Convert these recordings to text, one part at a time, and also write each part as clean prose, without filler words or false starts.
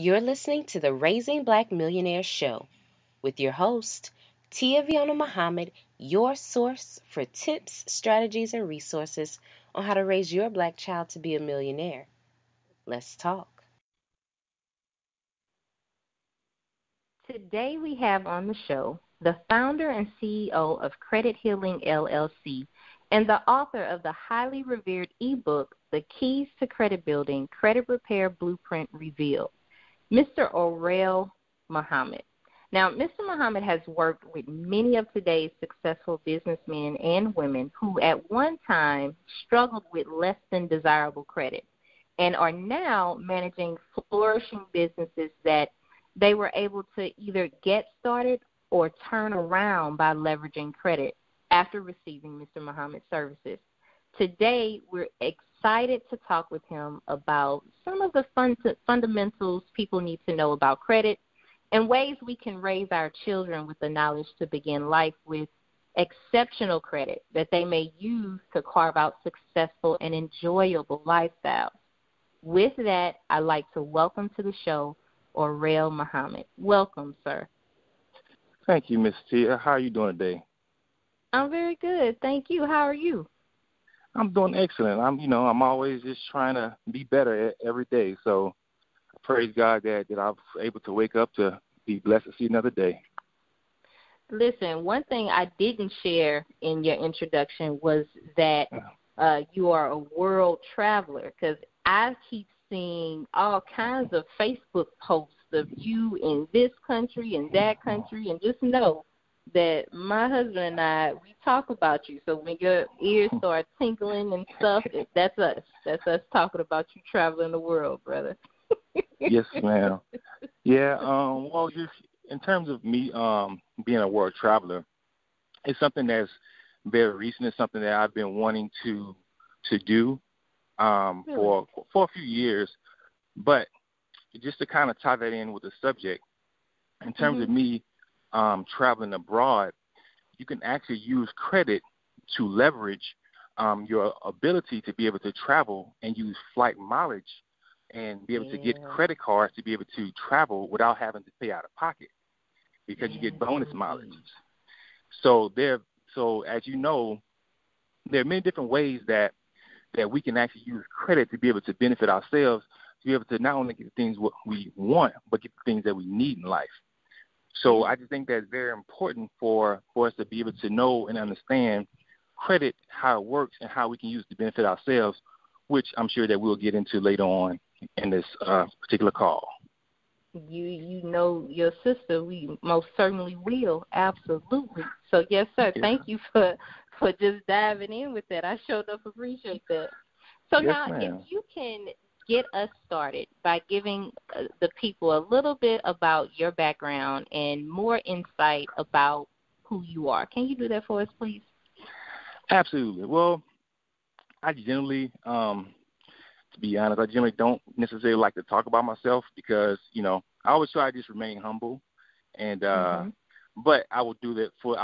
You're listening to the Raising Black Millionaires Show with your host, Tia Viona Muhammad, your source for tips, strategies, and resources on how to raise your black child to be a millionaire. Let's talk. Today we have on the show the founder and CEO of Credit Healing LLC and the author of the highly revered ebook, The Keys to Credit Building Credit Repair Blueprint Revealed, Mr. Orell Muhammad. Now, Mr. Muhammad has worked with many of today's successful businessmen and women who at one time struggled with less than desirable credit and are now managing flourishing businesses that they were able to either get started or turn around by leveraging credit after receiving Mr. Muhammad's services. Today, we're excited to talk with him about some of the fundamentals people need to know about credit and ways we can raise our children with the knowledge to begin life with exceptional credit that they may use to carve out successful and enjoyable lifestyles. With that, I'd like to welcome to the show Orell Muhammad. Welcome, sir. Thank you, Ms. Tia. How are you doing today? I'm very good. Thank you. How are you? I'm doing excellent. I'm always just trying to be better every day. So I praise God that I was able to wake up to be blessed to see another day. Listen, one thing I didn't share in your introduction was that you are a world traveler, because I keep seeing all kinds of Facebook posts of you in this country and that country, and just know that my husband and I, we talk about you. So when your ears start tingling and stuff, that's us. That's us talking about you traveling the world, brother. Yes, ma'am. Yeah, well, just in terms of me being a world traveler, it's something that's very recent. It's something that I've been wanting to do really? for a few years. But just to kind of tie that in with the subject, in terms of me, traveling abroad, you can actually use credit to leverage your ability to be able to travel and use flight mileage and be able to get credit cards to be able to travel without having to pay out of pocket, because you get bonus mileage. So as you know, there are many different ways that we can actually use credit to be able to benefit ourselves, to be able to not only get the things what we want, but get the things that we need in life. So I just think that's very important for us to be able to know and understand credit, how it works, and how we can use it to benefit ourselves, which I'm sure that we'll get into later on in this particular call. You know your sister. We most certainly will. Absolutely. So, yes, sir. Yes. Thank you for just diving in with that. I sure enough appreciate that. So yes, now, ma'am, if you can get us started by giving the people a little bit about your background and more insight about who you are. Can you do that for us, please? Absolutely. Well, I generally, to be honest, don't necessarily like to talk about myself, because, I always try to just remain humble, and but I will do this for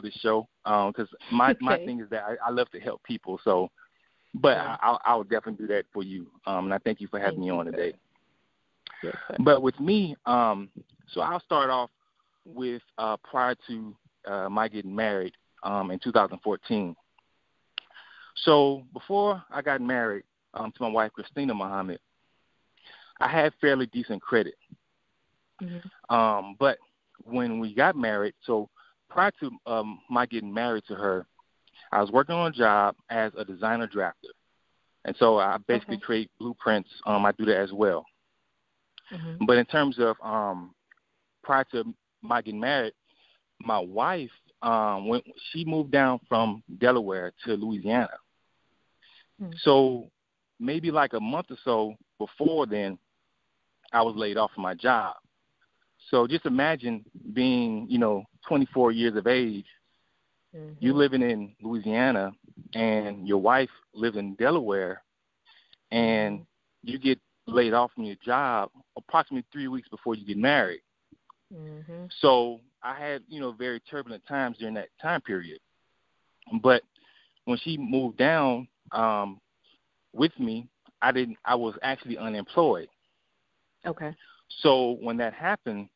this show, because my thing is that I love to help people, so. But yeah, I'll definitely do that for you, and I thank you for having me on today. Yes, but with me, so I'll start off with prior to my getting married in 2014. So before I got married to my wife, Christina Muhammad, I had fairly decent credit. Mm-hmm. But when we got married, so prior to my getting married to her, I was working on a job as a designer drafter, and so I basically create blueprints. I do that as well. Mm-hmm. But in terms of prior to my getting married, my wife, when she moved down from Delaware to Louisiana. Mm-hmm. So maybe like a month or so before then, I was laid off from my job. So just imagine being, 24 years of age. Mm-hmm. You living in Louisiana, and your wife lives in Delaware, and you get laid off from your job approximately 3 weeks before you get married. Mm-hmm. So I had, very turbulent times during that time period. But when she moved down with me, I was actually unemployed. Okay. So when that happened,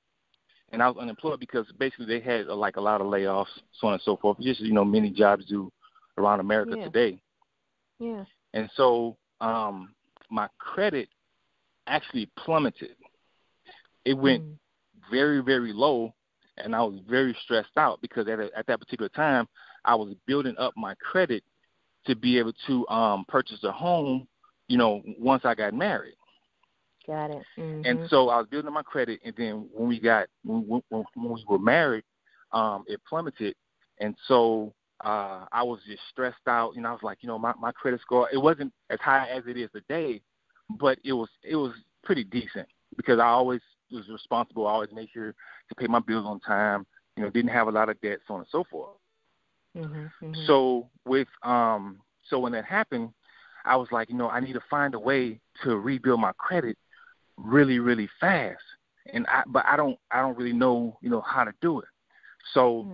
and I was unemployed because basically they had like a lot of layoffs, so on and so forth, just, you know, many jobs do around America today. Yeah. And so my credit actually plummeted. It went very, very low, and I was very stressed out because at that particular time I was building up my credit to be able to purchase a home, you know, once I got married. Got it. Mm-hmm. And so I was building up my credit, and then when we were married, it plummeted. And so I was just stressed out, and I was like, you know, my credit score, it wasn't as high as it is today, but it was pretty decent because I always was responsible. I always made sure to pay my bills on time, you know, didn't have a lot of debt, so on and so forth. Mm-hmm, mm-hmm. So with so when that happened, I was like, you know, I need to find a way to rebuild my credit really, really fast. And I don't really know, you know, how to do it. So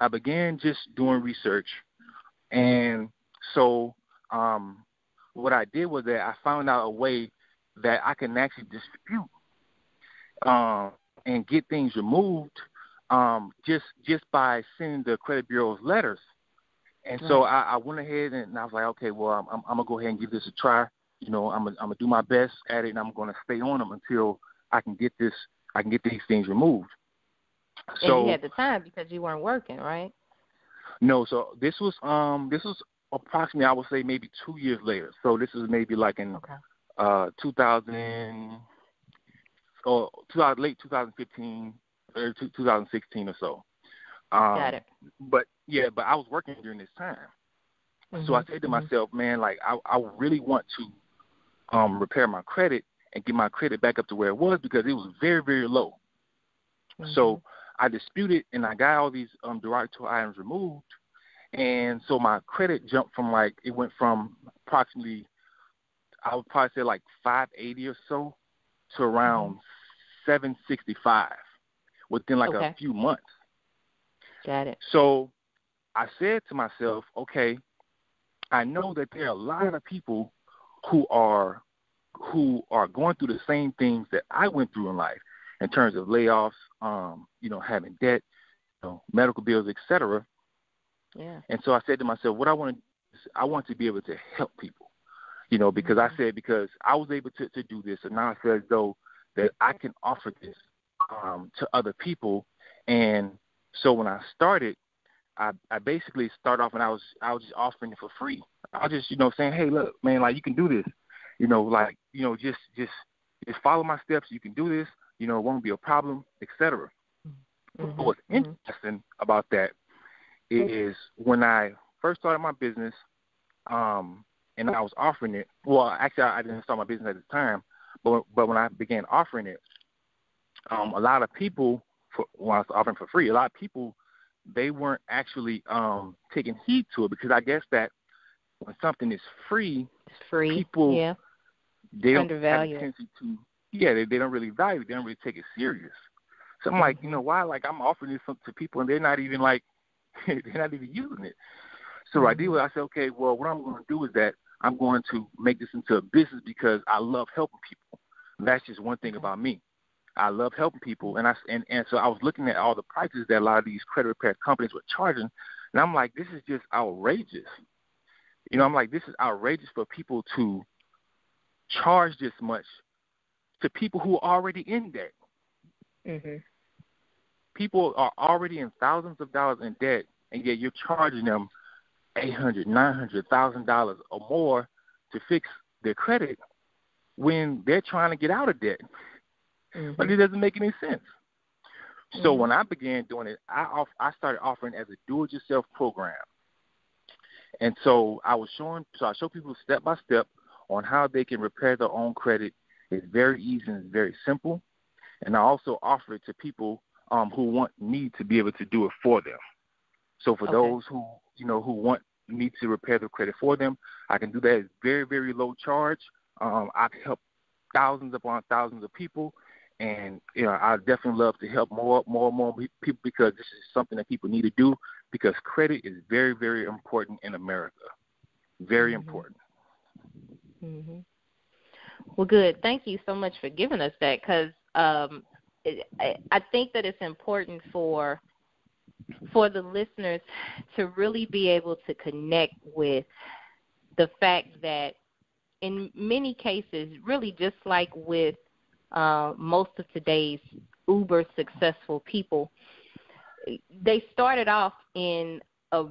I began just doing research. And so what I did was that I found out a way that I can actually distribute and get things removed just by sending the credit bureaus letters. And so I went ahead and I was like, okay, well, I'm going to go ahead and give this a try. You know, I'm going to do my best at it, and I'm going to stay on them until I can get these things removed. So, and you had the time because you weren't working, right? No. So this was approximately, I would say, maybe 2 years later. So this is maybe like in 2000, late 2015 or 2016 or so. Got it. But I was working during this time. Mm-hmm. So I said to myself, man, like I really want to repair my credit and get my credit back up to where it was because it was very, very low. Mm-hmm. So I disputed and I got all these derogatory items removed. And so my credit jumped from it went from approximately, I would probably say like 580 or so to around 765 within like a few months. Got it. So I said to myself, okay, I know that there are a lot of people who are going through the same things that I went through in life in terms of layoffs, you know, having debt, you know, medical bills, et cetera. Yeah. And so I said to myself, what I want to do is I want to be able to help people, you know, because because I was able to do this, and now I feel as though that I can offer this to other people. And so when I started, I basically started off and I was just offering it for free. I was just, you know, saying, hey, look, man, like you can do this, you know, like, you know, just follow my steps. You can do this, you know, it won't be a problem, et cetera. Mm-hmm. What's interesting about that is when I first started my business and I was offering it, well, actually I didn't start my business at the time, but when I began offering it, a lot of people, when I was offering for free, a lot of people, they weren't actually taking heed to it because I guess that when something is free, people, they don't have a tendency to, they don't really value it. They don't really take it serious. So I'm like, you know, why? Like I'm offering this to people and they're not even like, they're not even using it. So I did what I said, okay, well, what I'm going to do is that I'm going to make this into a business because I love helping people. That's just one thing about me. I love helping people, and so I was looking at all the prices that a lot of these credit repair companies were charging, and I'm like, this is just outrageous. You know, I'm like, this is outrageous for people to charge this much to people who are already in debt. Mm-hmm. People are already in thousands of dollars in debt, and yet you're charging them $800, $900, $1,000 or more to fix their credit when they're trying to get out of debt. Mm-hmm. But it doesn't make any sense. So when I began doing it, I started offering as a do-it-yourself program. And so I show people step by step on how they can repair their own credit. It's very easy and it's very simple. And I also offer it to people who want me to be able to do it for them. So for those who, you know, who want me to repair their credit for them, I can do that at very, very low charge. I can help thousands upon thousands of people. And, you know, I definitely love to help more people because this is something that people need to do because credit is very, very important in America. Very important. Mm-hmm. Well, good. Thank you so much for giving us that, because I think that it's important for the listeners to really be able to connect with the fact that in many cases, really just like with most of today's uber successful people, they started off in a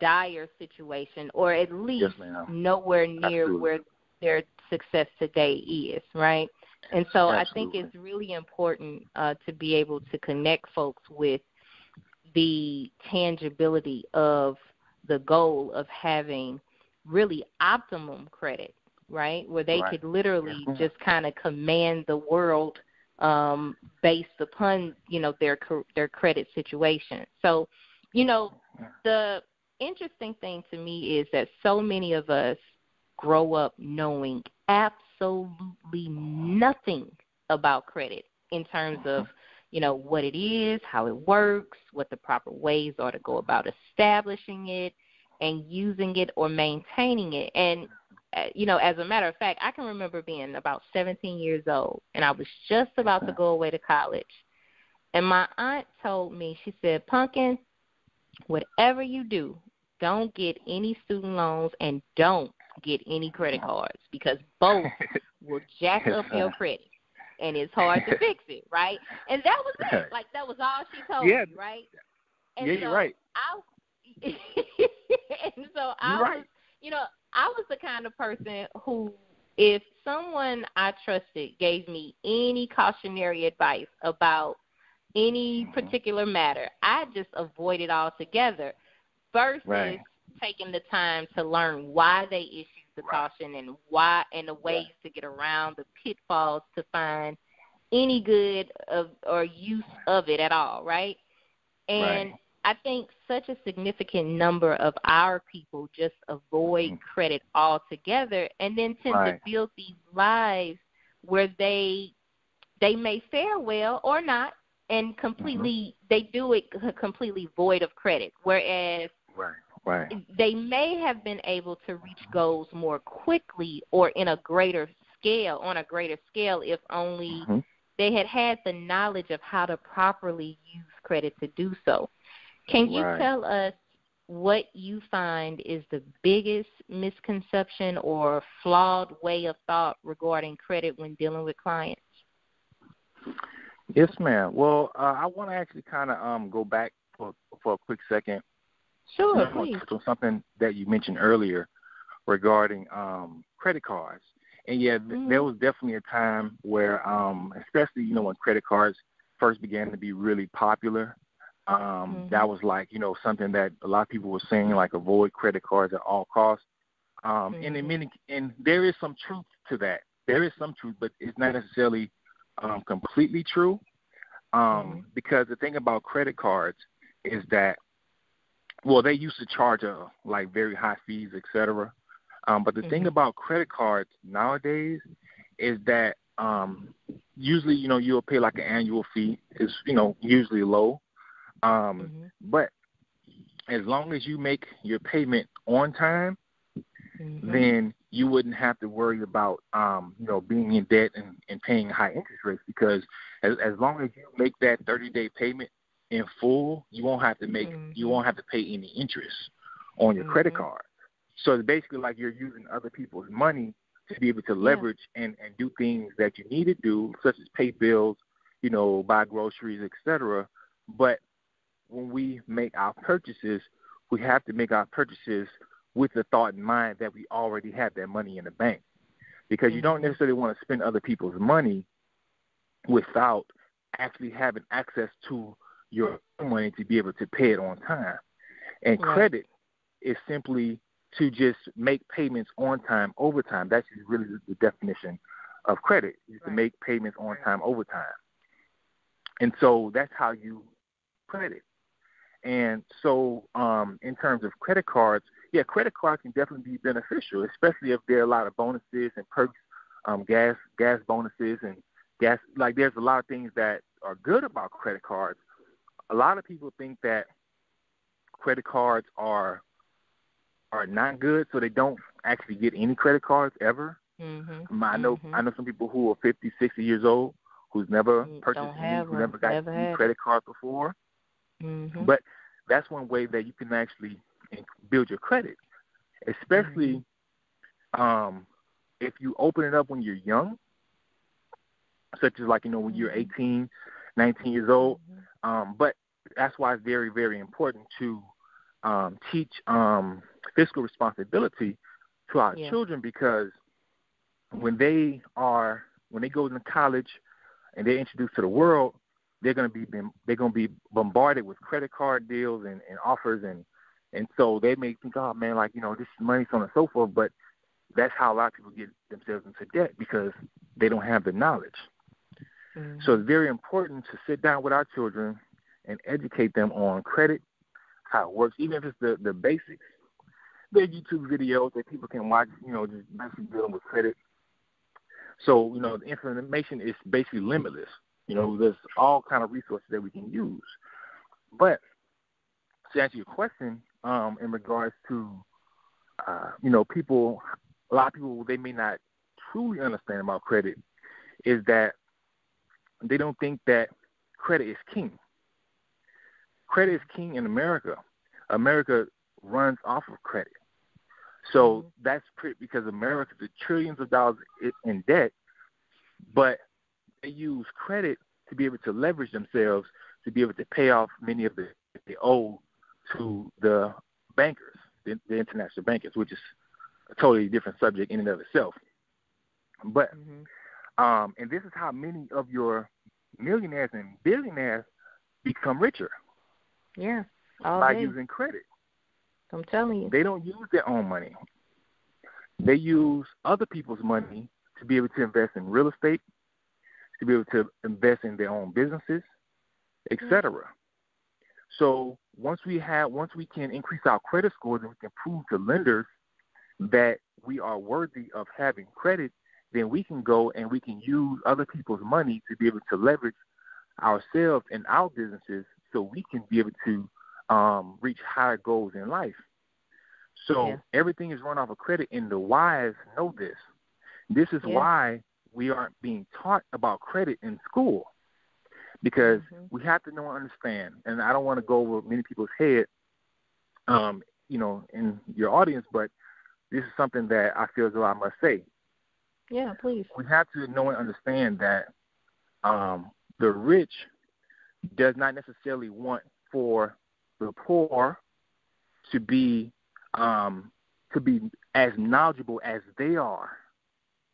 dire situation, or at least nowhere near where their success today is, right? And so I think it's really important to be able to connect folks with the tangibility of the goal of having really optimum credit, right, where they could literally just kind of command the world based upon, you know, their credit situation. So, you know, the interesting thing to me is that so many of us grow up knowing absolutely nothing about credit in terms of, you know, what it is, how it works, what the proper ways are to go about establishing it and using it or maintaining it. And, you know, as a matter of fact, I can remember being about 17 years old, and I was just about to go away to college. And my aunt told me, she said, "Pumpkin, whatever you do, don't get any student loans and don't get any credit cards, because both will jack up your credit, and it's hard to fix it," right? And that was it. Like, that was all she told me, right? And so you're right. I was, you know, I was the kind of person who, if someone I trusted gave me any cautionary advice about any particular matter, I just avoided altogether, versus taking the time to learn why they issued the caution and why, and the ways to get around the pitfalls to find any good of or use of it at all, right? And I think such a significant number of our people just avoid credit altogether, and then tend to build these lives where they may fare well or not, and completely they do it completely void of credit, whereas they may have been able to reach goals more quickly or in a greater scale, on a greater scale, if only they had had the knowledge of how to properly use credit to do so. Can you tell us what you find is the biggest misconception or flawed way of thought regarding credit when dealing with clients? Yes, ma'am. Well, I want to actually kind of go back for a quick second. Sure, please. So something that you mentioned earlier regarding credit cards. And, there was definitely a time where, especially, you know, when credit cards first began to be really popular, that was like, you know, something that a lot of people were saying, like, avoid credit cards at all costs. And in many, and there is some truth to that. There is some truth, but it's not necessarily completely true, because the thing about credit cards is that, well, they used to charge like very high fees, et cetera. But the thing about credit cards nowadays is that usually, you know, you'll pay like an annual fee. It's, you know, usually low. But as long as you make your payment on time, then you wouldn't have to worry about, you know, being in debt and paying high interest rates, because as long as you make that 30-day payment in full, you won't have to make you won't have to pay any interest on your credit card. So it's basically like you're using other people's money to be able to leverage and do things that you need to do, such as pay bills, you know, buy groceries, etc. But when we make our purchases, we have to make our purchases with the thought in mind that we already have that money in the bank, because you don't necessarily want to spend other people's money without actually having access to your money to be able to pay it on time. And credit is simply to just make payments on time, over time. That's really the definition of credit, is to make payments on time, over time. And so that's how you credit. And so in terms of credit cards, credit cards can definitely be beneficial, especially if there are a lot of bonuses and perks, gas bonuses and gas. Like, there's a lot of things that are good about credit cards. A lot of people think that credit cards are not good, so they don't actually get any credit cards ever. Mm-hmm. I know some people who are 50, 60 years old who's never purchased, who never got any credit cards before. Mm-hmm. But that's one way that you can actually build your credit, especially if you open it up when you're young, such as like, you know, when you're 18, 19 years old. But that's why it's very, very important to teach fiscal responsibility to our children, because when they go into college and they're introduced to the world, they're going to be bombarded with credit card deals and offers, and so they may think, oh man, like, you know, this money, so on and so forth. But that's how a lot of people get themselves into debt, because they don't have the knowledge. Mm-hmm. So it's very important to sit down with our children and educate them on credit, how it works, even if it's the basics. There are YouTube videos that people can watch, you know, just basically dealing with credit. So, you know, the information is basically limitless. You know, there's all kind of resources that we can use. But to answer your question, in regards to, you know, people, a lot of people, they may not truly understand about credit, is that they don't think that credit is king. Credit is king in America. America runs off of credit. So that's because America is trillions of dollars in debt, but they use credit to be able to leverage themselves, to be able to pay off many of the they owe to the bankers, the international bankers, which is a totally different subject in and of itself. But and this is how many of your millionaires and billionaires become richer. Yeah, by using credit. I'm telling you. They don't use their own money. They use other people's money to be able to invest in real estate, to be able to invest in their own businesses, et cetera. So once we can increase our credit score, then we can prove to lenders that we are worthy of having credit, then we can go and we can use other people's money to be able to leverage ourselves and our businesses, so we can be able to reach higher goals in life. So everything is run off of credit, and the wise know this. This is why we aren't being taught about credit in school, because we have to know and understand, and I don't want to go over many people's head, you know, in your audience, but this is something that I feel as though I must say. Yeah, please. We have to know and understand that the rich does not necessarily want for the poor to be as knowledgeable as they are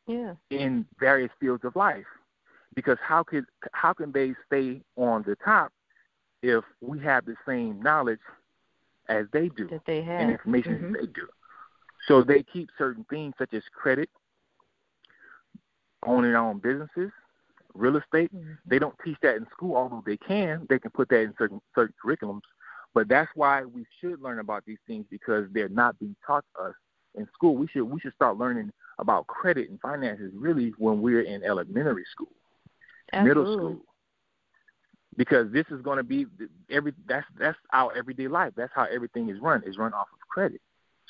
in various fields of life, because how can they stay on the top if we have the same knowledge as they do, that they have, and information that they do? So they keep certain things such as credit, owning their own businesses, real estate. They don't teach that in school, although they can put that in certain curriculums. But that's why we should learn about these things, because they're not being taught to us in school. We should start learning about credit and finances really when we're in elementary school, middle school, because this is going to be that's our everyday life. That's how everything is run. It's run off of credit.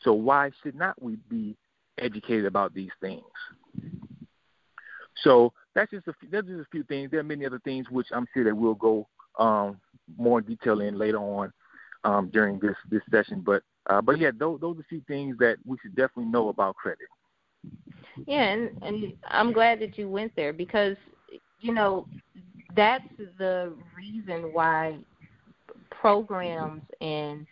So why should not we be educated about these things? So that's just a few things. There are many other things which I'm sure that we'll go more detail in later on during this session. But yeah, those are a few things that we should definitely know about credit. Yeah, and I'm glad that you went there, because, you know, that's the reason why programs and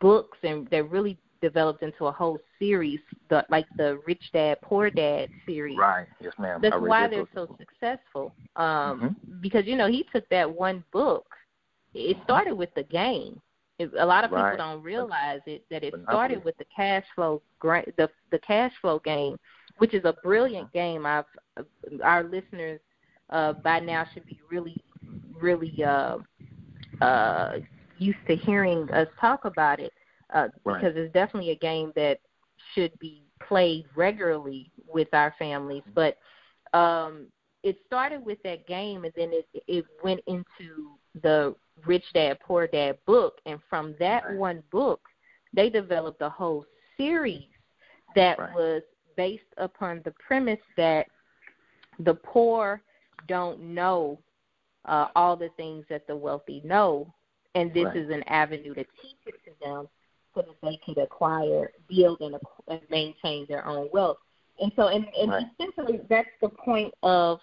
books, and they're really developed into a whole series, like the Rich Dad, Poor Dad series. Right, yes, ma'am. That's why they're so successful, because, you know, he took that one book. It started with the game. A lot of people don't realize it, that it started with the Cash Flow, the Cash Flow game, which is a brilliant game. Our listeners by now should be really, really used to hearing us talk about it, because it's definitely a game that should be played regularly with our families. But it started with that game, and then it went into the Rich Dad, Poor Dad book, and from that one book, they developed a whole series that was based upon the premise that the poor don't know all the things that the wealthy know, and this is an avenue to teach it to them so that they can acquire, build, and maintain their own wealth. And so, and essentially, that's the point of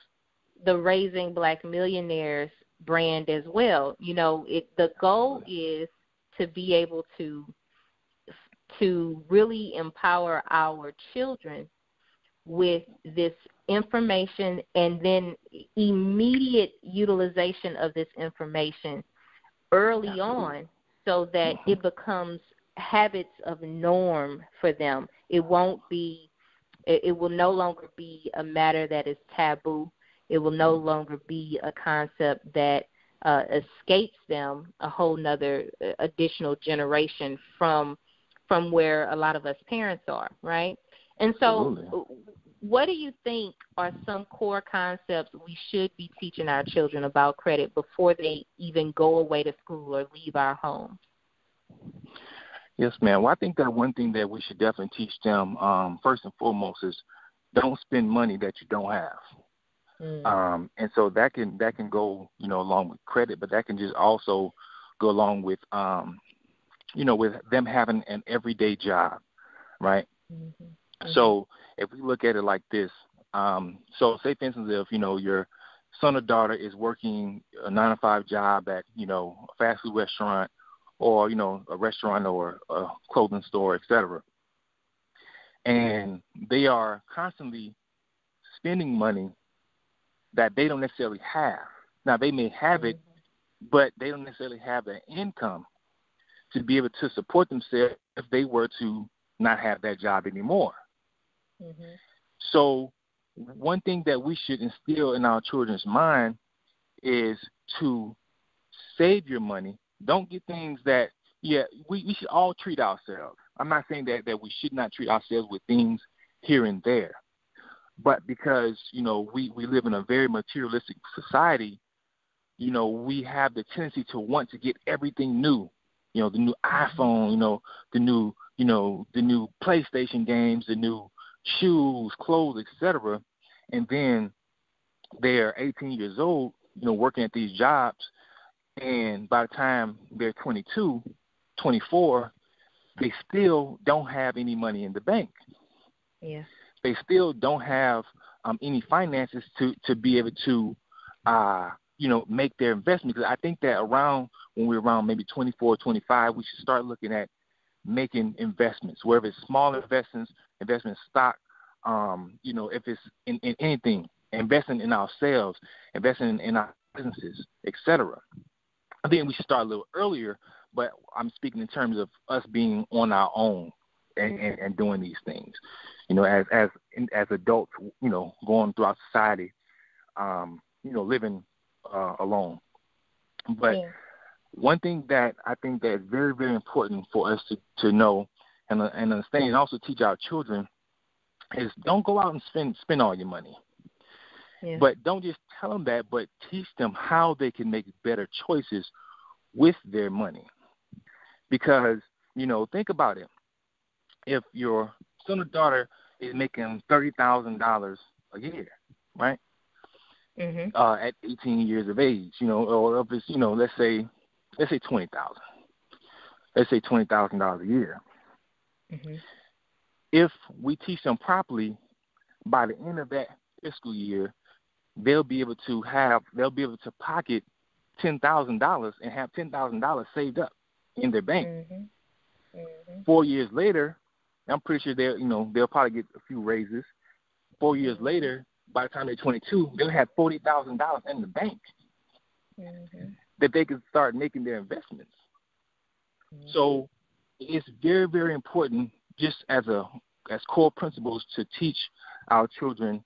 the Raising Black Millionaires brand as well. You know, the goal is to be able to really empower our children with this information, and then immediate utilization of this information early on, so that it becomes habits of norm for them. It will no longer be a matter that is taboo. It will no longer be a concept that escapes them, a whole nother additional generation from where a lot of us parents are, right? And so what do you think are some core concepts we should be teaching our children about credit before they even go away to school or leave our home? Yes, ma'am. Well, I think that one thing that we should definitely teach them, first and foremost, is don't spend money that you don't have. And so that can go, you know, along with credit, but that can just also go along with, you know, with them having an everyday job, right? So if we look at it like this, so say, for instance, if, you know, your son or daughter is working a 9-to-5 job at, you know, a fast food restaurant or, you know, a restaurant or a clothing store, et cetera, and they are constantly spending money that they don't necessarily have. Now, they may have it, but they don't necessarily have the income to be able to support themselves if they were to not have that job anymore. So one thing that we should instill in our children's mind is to save your money. Don't get things that, we should all treat ourselves. I'm not saying that we should not treat ourselves with things here and there. But because, you know, we live in a very materialistic society, you know, we have the tendency to want to get everything new. You know, the new iPhone, the new PlayStation games, the new shoes, clothes, etc. And then they're 18 years old, you know, working at these jobs, and by the time they're 22, 24, they still don't have any money in the bank. Yeah. They still don't have any finances to be able to, make their investment. Because I think that when we're around maybe 24, 25, we should start looking at making investments, whether it's small investment stock, if it's in anything, investing in ourselves, investing in our businesses, et cetera. I think we should start a little earlier, but I'm speaking in terms of us being on our own and doing these things. You know, as adults, you know, going throughout society, living alone. But one thing that I think that is very, very important for us to know and understand, and also teach our children, is don't go out and spend all your money. Yeah. But don't just tell them that, but teach them how they can make better choices with their money. Because, you know, think about it. If your son or daughter is making $30,000 a year, right? At 18 years of age, you know, or if it's, you know, let's say $20,000. Let's say $20,000 a year. If we teach them properly, by the end of that fiscal year, they'll be able to pocket $10,000 and have $10,000 saved up in their bank. 4 years later, I'm pretty sure they'll probably get a few raises. 4 years later, by the time they're 22, they'll have $40,000 in the bank that they can start making their investments. So it's very, very important, just as core principles, to teach our children.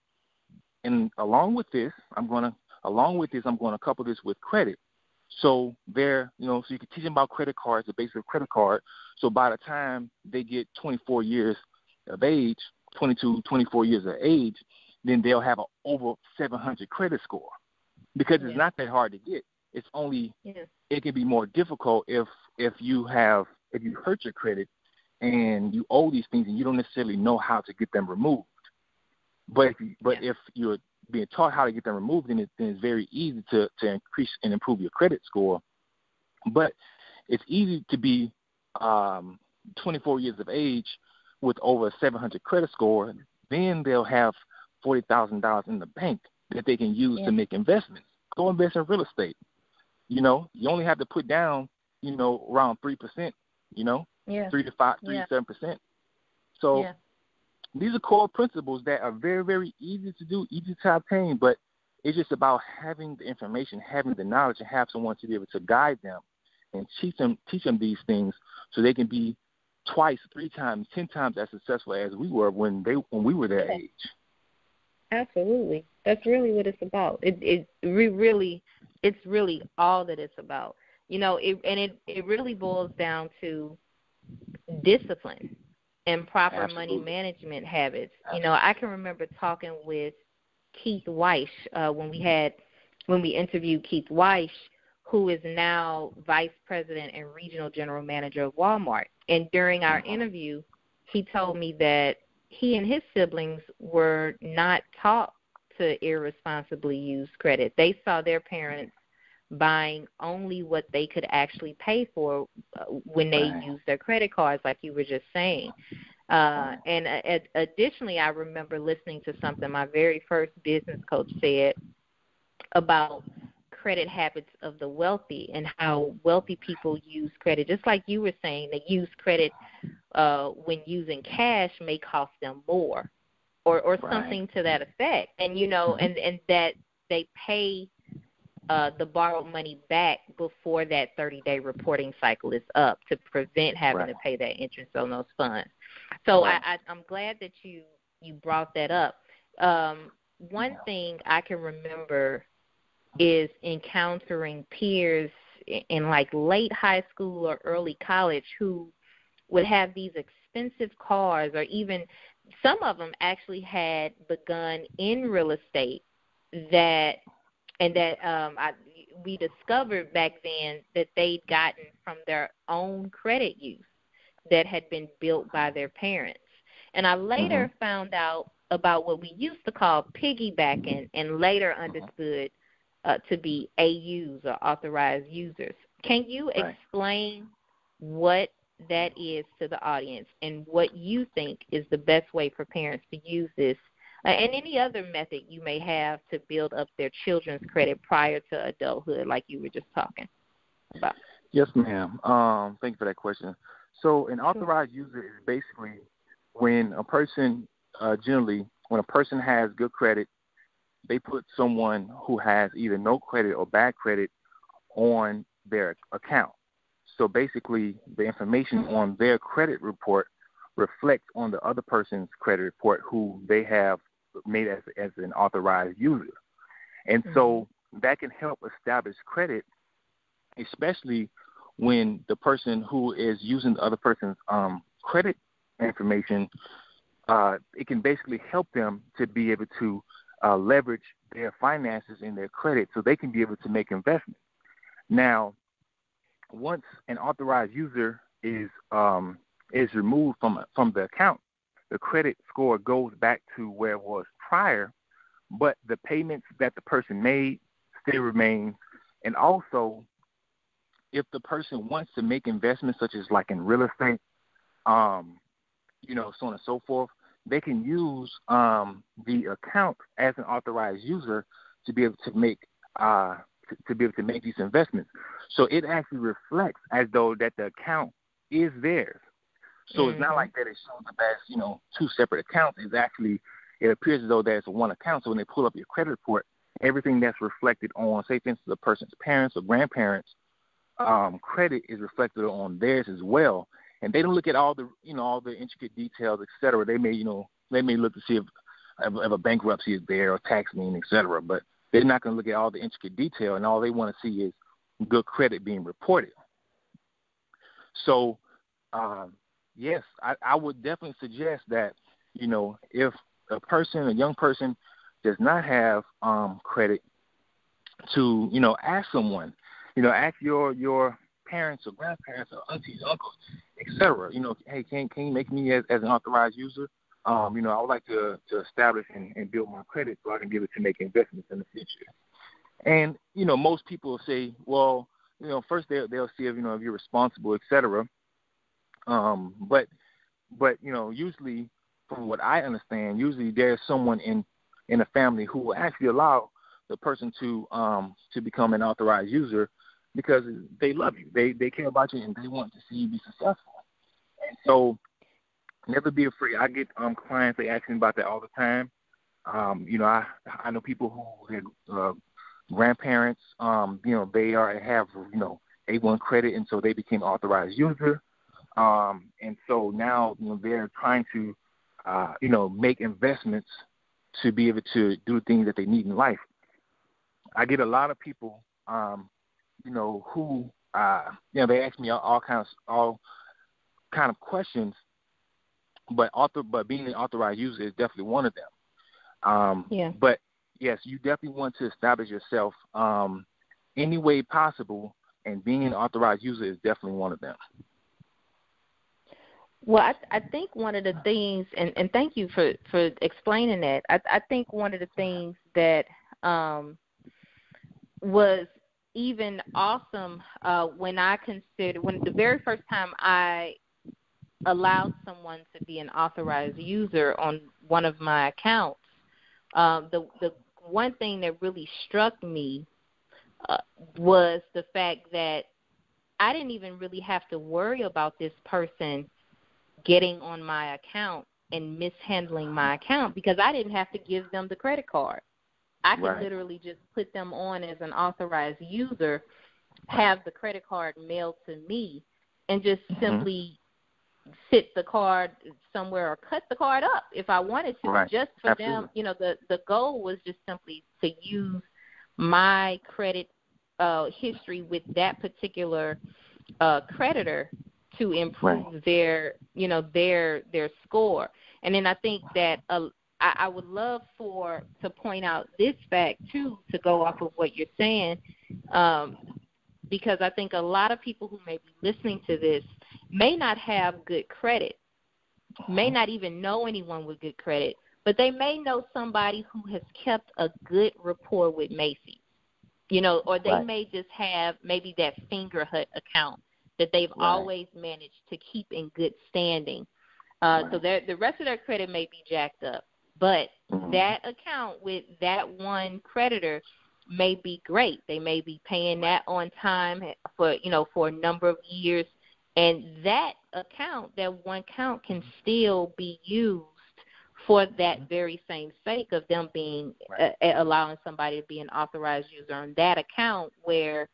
And along with this, I'm going to couple this with credit. So so you can teach them about credit cards, the basics of credit card. So by the time they get 22, 24 years of age, then they'll have an over 700 credit score, because it's not that hard to get. It's only it can be more difficult if you hurt your credit and you owe these things and you don't necessarily know how to get them removed. But if you're being taught how to get them removed, then it's very easy to increase and improve your credit score. But it's easy to be 24 years of age with over a 700 credit score. Then they'll have $40,000 in the bank that they can use to make investments. Go invest in real estate. You know, you only have to put down, you know, around 3%, you know, 3 to 5, 3 to 7%. So these are core principles that are very, very easy to do, easy to obtain, but it's just about having the information, having the knowledge, and have someone to be able to guide them and teach them these things so they can be twice, three times, 10 times as successful as we were when we were that age. Absolutely. That's really what it's about. It's really all that it's about. You know, it really boils down to discipline and proper money management habits. Absolutely. You know, I can remember talking with Keith Weish when we interviewed Keith Weish, who is now vice president and regional general manager of Walmart. And during our interview, he told me that he and his siblings were not taught to irresponsibly use credit. They saw their parents buying only what they could actually pay for when they used their credit cards, like you were just saying. And additionally, I remember listening to something my very first business coach said about credit habits of the wealthy and how wealthy people use credit. Just like you were saying, they use credit when using cash may cost them more or something to that effect. And, you know, and that they pay the borrowed money back before that 30-day reporting cycle is up to prevent having to pay that interest on those funds. So I'm glad that you brought that up. One thing I can remember is encountering peers in like late high school or early college who would have these expensive cars, or even some of them actually had begun in real estate we discovered back then that they'd gotten from their own credit use that had been built by their parents. And I later found out about what we used to call piggybacking and later understood to be AUs, or authorized users. Can you explain what that is to the audience and what you think is the best way for parents to use this and any other method you may have to build up their children's credit prior to adulthood, like you were just talking about? Yes, ma'am. Thank you for that question. So an authorized user is basically when a person generally has good credit, they put someone who has either no credit or bad credit on their account. So basically the information on their credit report reflects on the other person's credit report who they have made as an authorized user. And so that can help establish credit, especially when the person who is using the other person's credit information, it can basically help them to be able to leverage their finances and their credit so they can be able to make investments. Now, once an authorized user is removed from the account, the credit score goes back to where it was prior, but the payments that the person made still remain. And also, if the person wants to make investments such as like in real estate, so on and so forth, they can use the account as an authorized user to be able to make these investments. So it actually reflects as though that the account is theirs. So it's not like that it shows up as, two separate accounts. It's actually, it appears as though there's one account. So when they pull up your credit report, everything that's reflected on, say, for instance, a person's parents or grandparents' credit is reflected on theirs as well. And they don't look at all the intricate details, et cetera. They may, look to see if a bankruptcy is there or tax lien, et cetera. But they're not going to look at all the intricate detail, and all they want to see is good credit being reported. So, yes, I would definitely suggest that, if a young person does not have credit, to, ask someone, ask your parents or grandparents or aunties, uncles, etc. Hey, can you make me as an authorized user? I would like to establish and build my credit so I can be able to make investments in the future. And, most people say, well, first they'll see if you're responsible, et cetera. But usually from what I understand, usually there's someone in a family who will actually allow the person to become an authorized user because they love you. They care about you and they want to see you be successful. And so never be afraid. I get clients, they ask me about that all the time. I know people who had grandparents, they have A1 credit, and so they became authorized user. And so now they're trying to, make investments to be able to do things that they need in life. I get a lot of people, who, they ask me all kind of questions, but being an authorized user is definitely one of them. But yes, you definitely want to establish yourself, any way possible, and being an authorized user is definitely one of them. Well, I think one of the things, and thank you for explaining that, I think one of the things that was even awesome when I considered, when the very first time I allowed someone to be an authorized user on one of my accounts, the one thing that really struck me was the fact that I didn't even really have to worry about this person getting on my account and mishandling my account because I didn't have to give them the credit card. I could literally just put them on as an authorized user, have the credit card mailed to me, and just simply sit the card somewhere or cut the card up if I wanted to. Just for them, the goal was just simply to use my credit history with that particular creditor to improve their score. And then I think that I would love to point out this fact, too, to go off of what you're saying, because I think a lot of people who may be listening to this may not have good credit, may not even know anyone with good credit, but they may know somebody who has kept a good rapport with Macy's, or they may just have maybe that Finger Hut account that they've always managed to keep in good standing. So the rest of their credit may be jacked up, but that account with that one creditor may be great. They may be paying that on time for a number of years, and that one account can still be used for that very same sake of them being allowing somebody to be an authorized user on that account where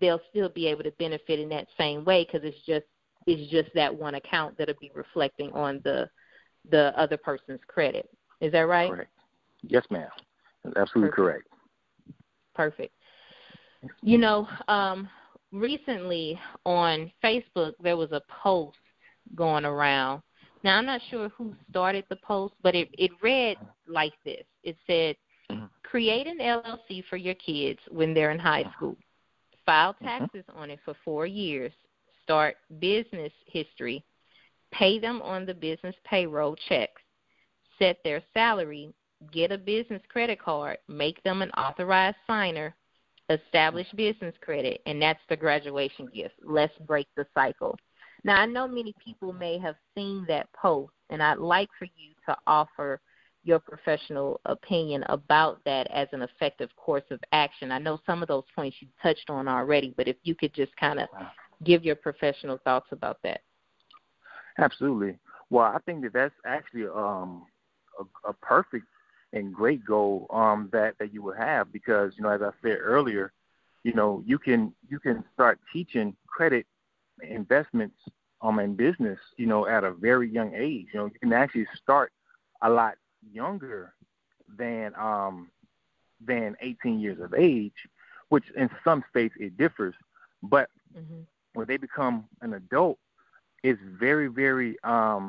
they'll still be able to benefit in that same way because it's just that one account that'll be reflecting on the other person's credit. Is that right? Correct. Yes, ma'am. That's absolutely correct. Perfect. Recently on Facebook there was a post going around. Now I'm not sure who started the post, but it read like this. It said, create an LLC for your kids when they're in high school. File taxes on it for 4 years. Start business history. Pay them on the business payroll checks. Set their salary. Get a business credit card. Make them an authorized signer. Establish business credit. And that's the graduation gift. Let's break the cycle. Now, I know many people may have seen that post, and I'd like for you to offer your professional opinion about that as an effective course of action. I know some of those points you touched on already, but if you could just kind of give your professional thoughts about that. Absolutely. Well, I think that's actually a perfect and great goal that you will have because, as I said earlier, you can start teaching credit, investments, and business, at a very young age. You can actually start a lot younger than 18 years of age, which in some states it differs, but when they become an adult, it's very, very, I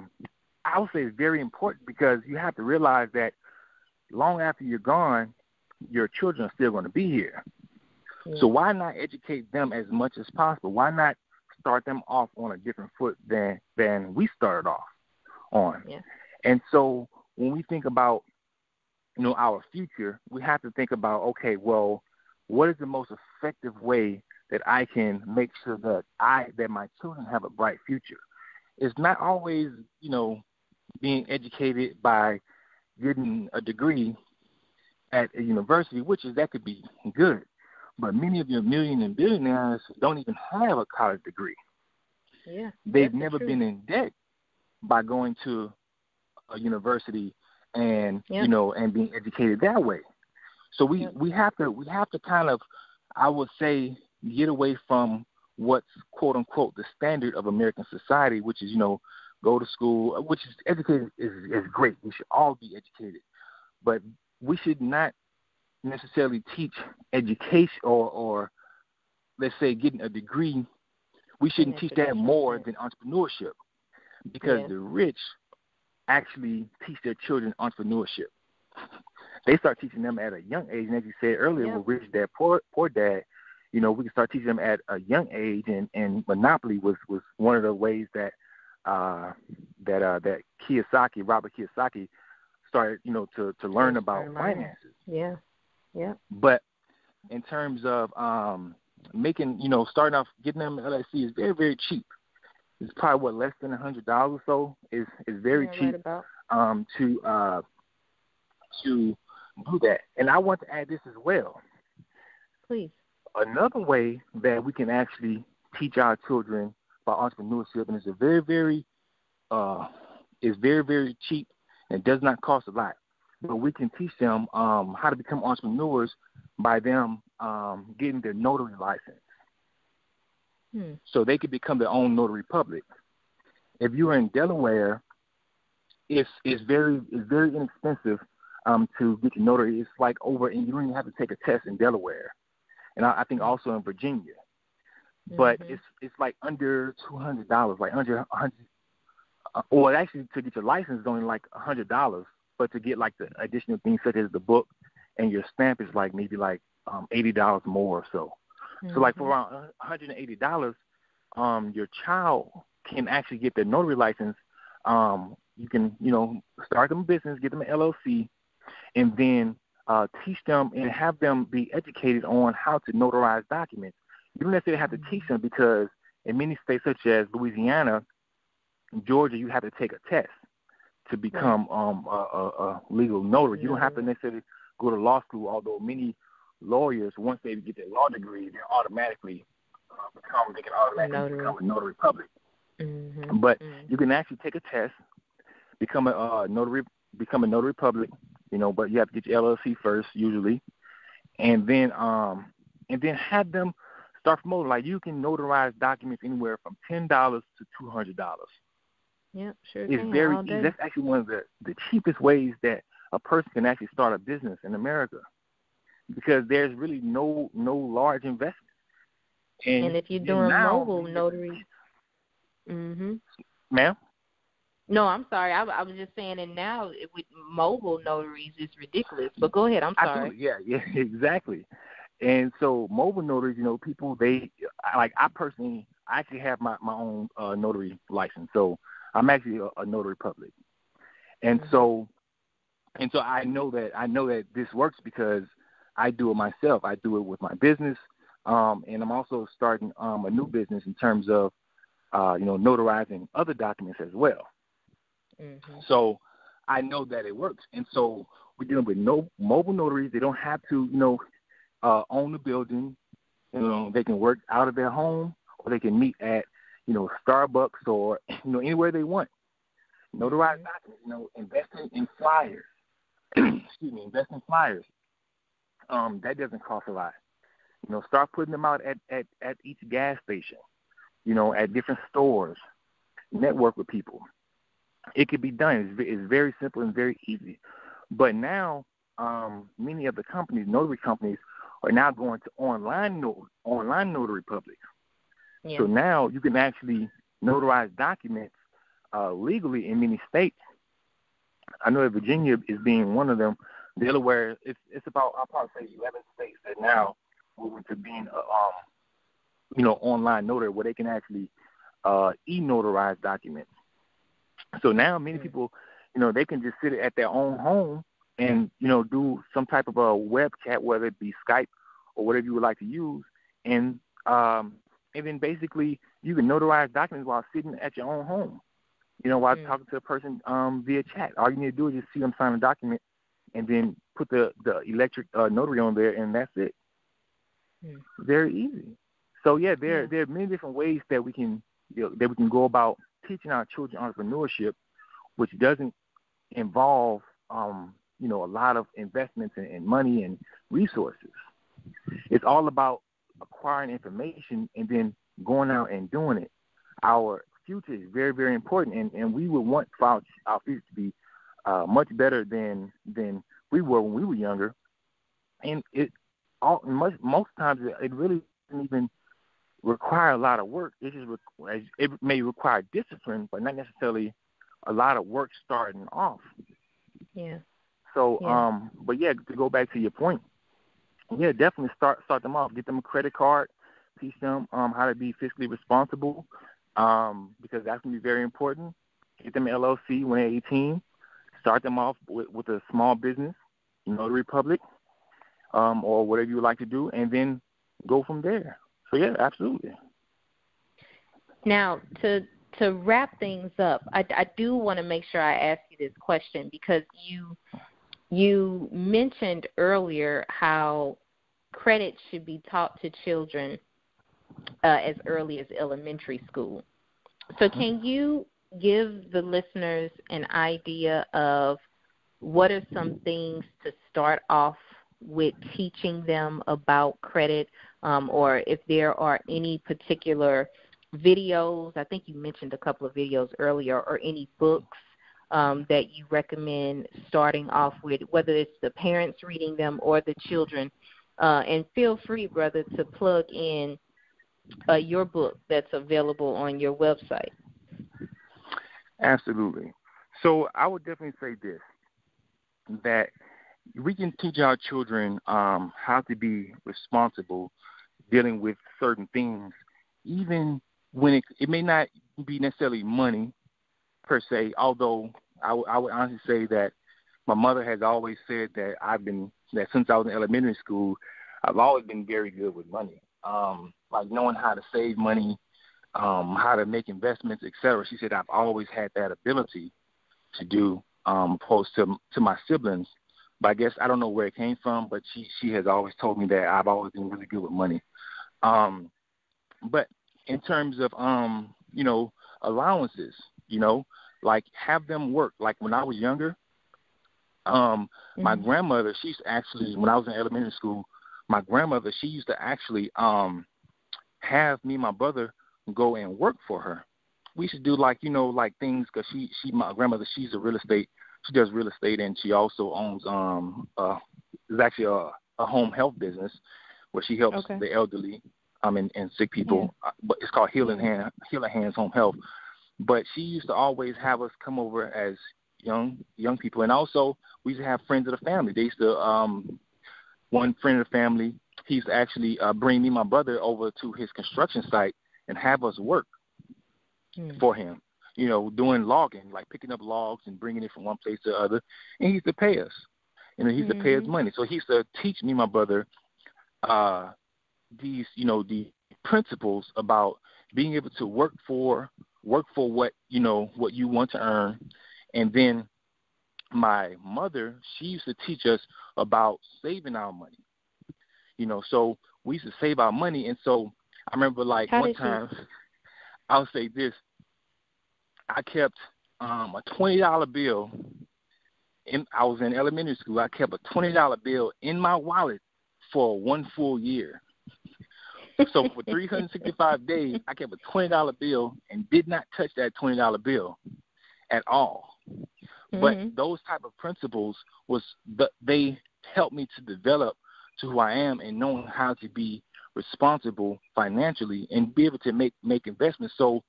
would say it's very important because you have to realize that long after you're gone, your children are still going to be here. Yeah. So why not educate them as much as possible? Why not start them off on a different foot than we started off on? Yeah. And so when we think about, you know, our future, we have to think about, okay, well, what is the most effective way that I can make sure that my children have a bright future? It's not always, you know, being educated by getting a degree at a university, which is, that could be good. But many of your million and billionaires don't even have a college degree. Yeah, they've never been in debt by going to a university and, you know, and being educated that way. So we have to kind of, I would say, get away from what's, quote unquote, the standard of American society, which is, you know, go to school, which is educated is great. We should all be educated, but we should not necessarily teach education or let's say getting a degree. We shouldn't teach that more than entrepreneurship, because the rich actually teach their children entrepreneurship. They start teaching them at a young age. And as you said earlier, with Rich Dad, Poor Dad, you know, we can start teaching them at a young age. And Monopoly was one of the ways that that Robert Kiyosaki, started, you know, to learn about finances. Yeah, yeah. But in terms of making, you know, starting off, getting them LLC is very, very cheap. It's probably, what, less than $100 or so. It's very cheap to do that. And I want to add this as well. Please. Another way that we can actually teach our children about entrepreneurship, and it's very, very cheap and does not cost a lot, but we can teach them how to become entrepreneurs by them getting their notary license. So they could become their own notary public. If you're in Delaware, it's very inexpensive to get your notary. It's like over, and you don't even have to take a test in Delaware, and I think also in Virginia. But it's like under $200, like $100. Or actually, to get your license is only like $100, but to get like the additional things such as the book and your stamp is like maybe like $80 more or so. So like for around $180, your child can actually get their notary license. You can, you know, start them a business, get them an LLC, and then teach them and have them be educated on how to notarize documents. You don't necessarily have to teach them, because in many states such as Louisiana, Georgia, you have to take a test to become a legal notary. You don't have to necessarily go to law school, although many lawyers, once they get their law degree, they automatically become a notary public. But you can actually take a test, become a notary public, you know, but you have to get your LLC first usually, and then have them start from over. Like, you can notarize documents anywhere from $10 to $200. Yeah, sure. It's very easy. That's actually one of the cheapest ways that a person can actually start a business in America, because there's really no large investment. And if you're doing mobile notary, ma'am. No, I'm sorry. I was just saying, and now with mobile notaries, it's ridiculous. But go ahead. I'm sorry. Absolutely. Yeah, exactly. And so mobile notaries, you know, people, they, like, I personally, I actually have my own notary license. So I'm actually a notary public. And so I know that this works, because I do it myself. I do it with my business. And I'm also starting a new business in terms of, you know, notarizing other documents as well. So I know that it works. And so we're dealing with mobile notaries. They don't have to, you know, own the building. You know, they can work out of their home, or they can meet at, you know, Starbucks, or, you know, anywhere they want. Notarize documents, you know, investing in flyers. Excuse me, invest in flyers. That doesn't cost a lot. You know, start putting them out at each gas station, you know, at different stores. Network with people. It could be done. It's very simple and very easy. But now many of the companies, notary companies, are now going to online notary public. Yeah. So now you can actually notarize documents legally in many states. I know that Virginia is being one of them. Delaware, it's about, I'll probably say 11 states that now moving to being you know, online notary, where they can actually e-notarize documents. So now many people, you know, they can just sit at their own home and, you know, do some type of a web chat, whether it be Skype or whatever you would like to use. And then basically you can notarize documents while sitting at your own home, you know, while talking to a person via chat. All you need to do is just see them sign a document and then put the electric notary on there, and that's it. Yeah. Very easy. So, yeah, there are many different ways that we can, you know, that we can go about teaching our children entrepreneurship, which doesn't involve, you know, a lot of investments and money and resources. It's all about acquiring information and then going out and doing it. Our future is very, very important, and we would want for our future to be much better than we were when we were younger. And most times it really doesn't even require a lot of work. It may require discipline, but not necessarily a lot of work starting off. Yeah. So, but yeah, to go back to your point, yeah, definitely start them off. Get them a credit card. Teach them how to be fiscally responsible, because that's going to be very important. Get them an LLC when they're 18. Start them off with a small business, notary public, or whatever you like to do, and then go from there. So, yeah, absolutely. Now, to wrap things up, I do want to make sure I ask you this question, because you mentioned earlier how credit should be taught to children as early as elementary school. So can you give the listeners an idea of what are some things to start off with teaching them about credit, or if there are any particular videos, I think you mentioned a couple of videos earlier, or any books that you recommend starting off with, whether it's the parents reading them or the children. And feel free, brother, to plug in your book that's available on your website. Absolutely. So I would definitely say this, that we can teach our children how to be responsible dealing with certain things, even when it may not be necessarily money per se, although I would honestly say that my mother has always said that that since I was in elementary school, I've always been very good with money, like knowing how to save money, how to make investments, etc. She said I've always had that ability to do, opposed to my siblings. But I guess I don't know where it came from, but she has always told me that I've always been really good with money. But in terms of, you know, allowances, you know, like have them work. Like when I was younger, my grandmother, she's actually, when I was in elementary school, my grandmother, she used to actually have me and my brother go and work for her. We should do like, you know, like things, because my grandmother, she does real estate, and she also owns, there's actually a home health business where she helps the elderly and sick people. Yeah. But it's called Healing Hands Home Health. But she used to always have us come over as young people, and also we used to have friends of the family. They used to, one friend of the family, he used to actually bring me and my brother over to his construction site and have us work for him, you know, doing logging, like picking up logs and bringing it from one place to the other, and he used to pay us, and he used to pay us money. So he used to teach me and my brother these, you know, the principles about being able to work for what, you know, what you want to earn. And then my mother, she used to teach us about saving our money. You know, so we used to save our money. And so I remember, like, one time, I'll say this. I kept a $20 bill. I was in elementary school. I kept a $20 bill in my wallet for one full year. So for 365 days, I kept a $20 bill and did not touch that $20 bill at all. But those type of principles they helped me to develop to who I am, and knowing how to be responsible financially and be able to make investments. So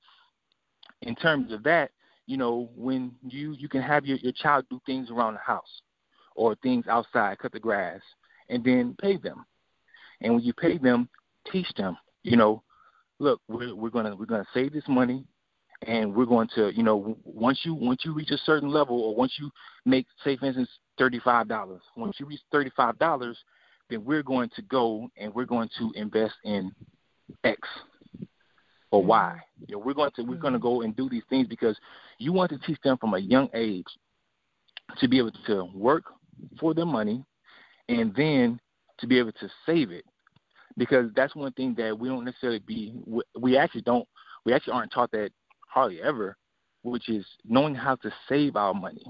in terms of that, you know, when you can have your child do things around the house or things outside, cut the grass, and then pay them. And when you pay them, teach them, you know, look, we're gonna save this money, And we're going to, you know, once you reach a certain level, or once you make, say, for instance, $35, once you reach $35, then we're going to go and we're going to invest in X or Y. You know, we're going to go and do these things because you want to teach them from a young age to be able to work for their money and then to be able to save it, because that's one thing that we don't necessarily aren't taught that hardly ever, which is knowing how to save our money,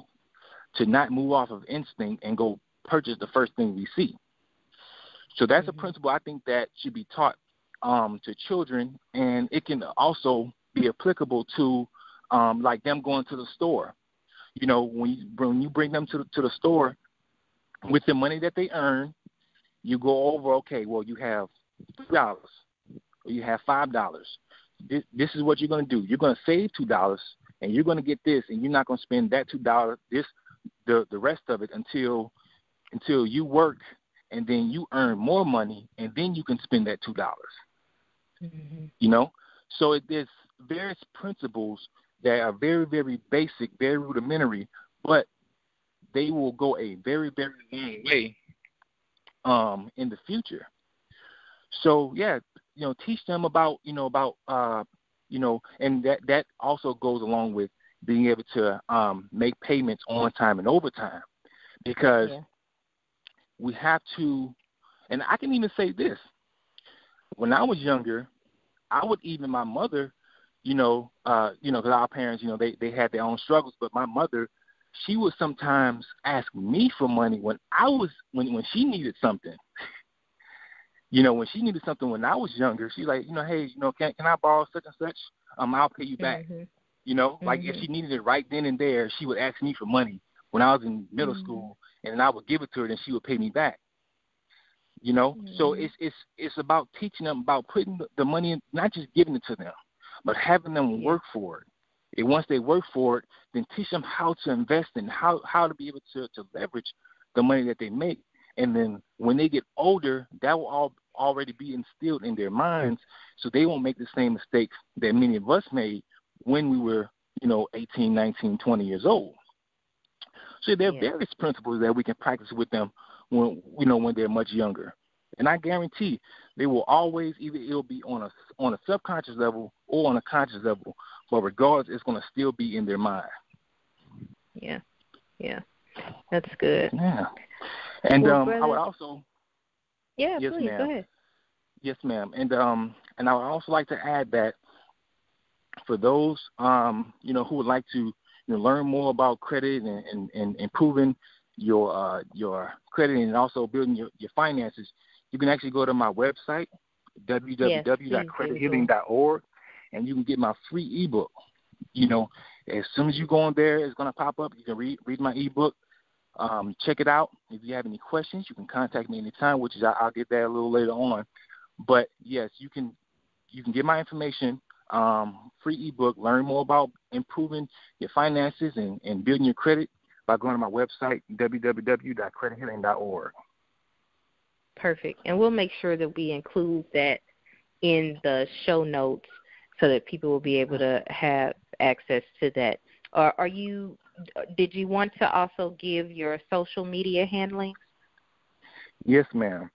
to not move off of instinct and go purchase the first thing we see. So that's a principle I think that should be taught to children, and it can also be applicable to like them going to the store. You know, when you bring them to the store with the money that they earn, you go over, okay, well, you have $3 or you have $5. This is what you're going to do. You're going to save $2, and you're going to get this, and you're not going to spend that $2, the rest of it until you work, and then you earn more money, and then you can spend that $2. Mm-hmm. You know? So there's various principles that are very, very basic, very rudimentary, but they will go a very, very long way in the future. So, yeah, you know, teach them about and that also goes along with being able to make payments on time and overtime, because we have to, and I can even say this, when I was younger, I would even, my mother, because our parents, they had their own struggles, but my mother, she would sometimes ask me for money when she needed something. You know, when she needed something when I was younger, she's like, hey, can I borrow such and such? I'll pay you back. Mm-hmm. You know, like if she needed it right then and there, she would ask me for money when I was in middle school, and I would give it to her, and she would pay me back. You know, so it's about teaching them, about putting the money in, not just giving it to them, but having them work for it. And once they work for it, then teach them how to invest and how to be able to leverage the money that they make. And then when they get older, that will all already be instilled in their minds, so they won't make the same mistakes that many of us made when we were, 18, 19, 20 years old. So there are various principles that we can practice with them when they're much younger. And I guarantee they will always, either it'll be on a subconscious level or on a conscious level, but regardless, it's going to still be in their mind. Yeah, yeah, that's good. Yeah. And well, I would also, yes, please, ma'am. Go ahead. Yes, ma'am. And I would also like to add that for those who would like to learn more about credit and improving your credit and also building your finances, you can actually go to my website, www.credithealing.org, and you can get my free ebook. You know, as soon as you go on there, it's going to pop up. You can read my ebook. Check it out. If you have any questions, you can contact me anytime, which is I'll get that a little later on. But yes, you can get my information, free ebook, learn more about improving your finances and building your credit by going to my website, www.credithealing.org. Perfect. And we'll make sure that we include that in the show notes so that people will be able to have access to that. Did you want to also give your social media handlings? Yes, ma'am.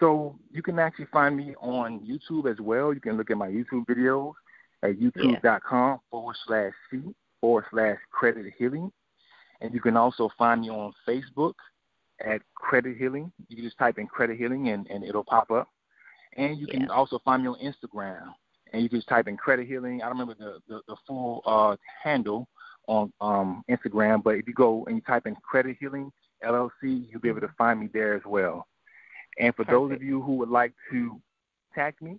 So you can actually find me on YouTube as well. You can look at my YouTube videos at youtube.com/C/Credit Healing. And you can also find me on Facebook at Credit Healing. You can just type in Credit Healing and it'll pop up. And you can also find me on Instagram. And you can just type in Credit Healing. I don't remember the full handle on Instagram, but if you go and you type in Credit Healing LLC, you'll be able to find me there as well. And for those of you who would like to contact me,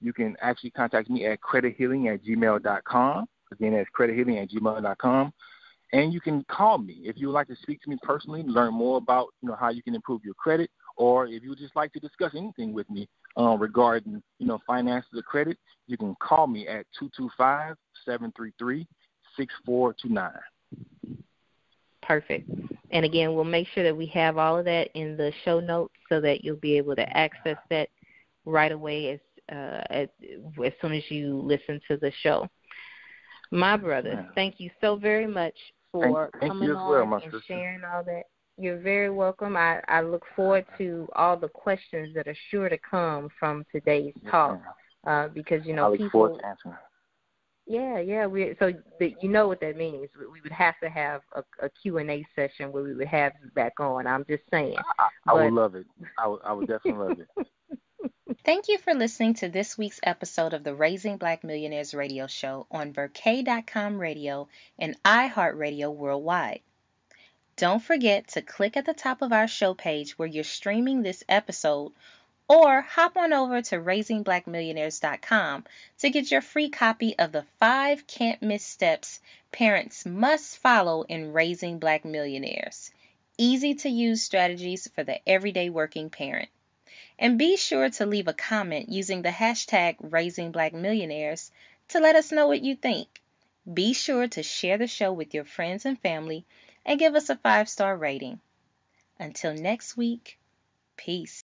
you can actually contact me at credithealing@gmail.com. Again, that's credithealing@gmail.com. And you can call me if you would like to speak to me personally, learn more about how you can improve your credit, or if you would just like to discuss anything with me regarding finances or credit. You can call me at 225-733-6429. Perfect. And again, we'll make sure that we have all of that in the show notes so that you'll be able to access that right away as soon as you listen to the show. My brother, thank you so very much for coming on and sharing all that. You're very welcome. I look forward to all the questions that are sure to come from today's talk because, you know, I look forward to answering. So you know what that means. We would have to have a Q&A session where we would have you back on. I'm just saying. I would love it. I would definitely love it. Thank you for listening to this week's episode of the Raising Black Millionaires radio show on Burkay.com Radio and iHeartRadio worldwide. Don't forget to click at the top of our show page where you're streaming this episode, or hop on over to RaisingBlackMillionaires.com to get your free copy of the 5 Can't Miss Steps Parents Must Follow in Raising Black Millionaires. Easy-to-use strategies for the everyday working parent. And be sure to leave a comment using the hashtag RaisingBlackMillionaires to let us know what you think. Be sure to share the show with your friends and family and give us a 5-star rating. Until next week, peace.